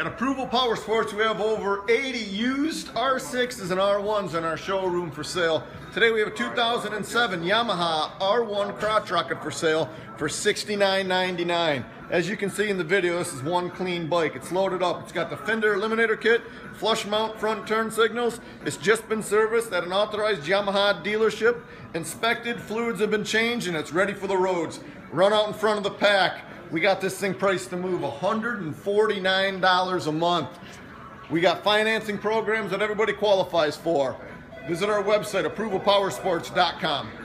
At Approval Power Sports, we have over 80 used R6s and R1s in our showroom for sale. Today we have a 2007 Yamaha R1 crotch rocket for sale for $69.99. As you can see in the video, this is one clean bike. It's loaded up. It's got the fender eliminator kit, flush mount front turn signals. It's just been serviced at an authorized Yamaha dealership. Inspected, fluids have been changed, and it's ready for the roads. Run out in front of the pack. We got this thing priced to move $149 a month. We got financing programs that everybody qualifies for. Visit our website, approvalpowersports.com.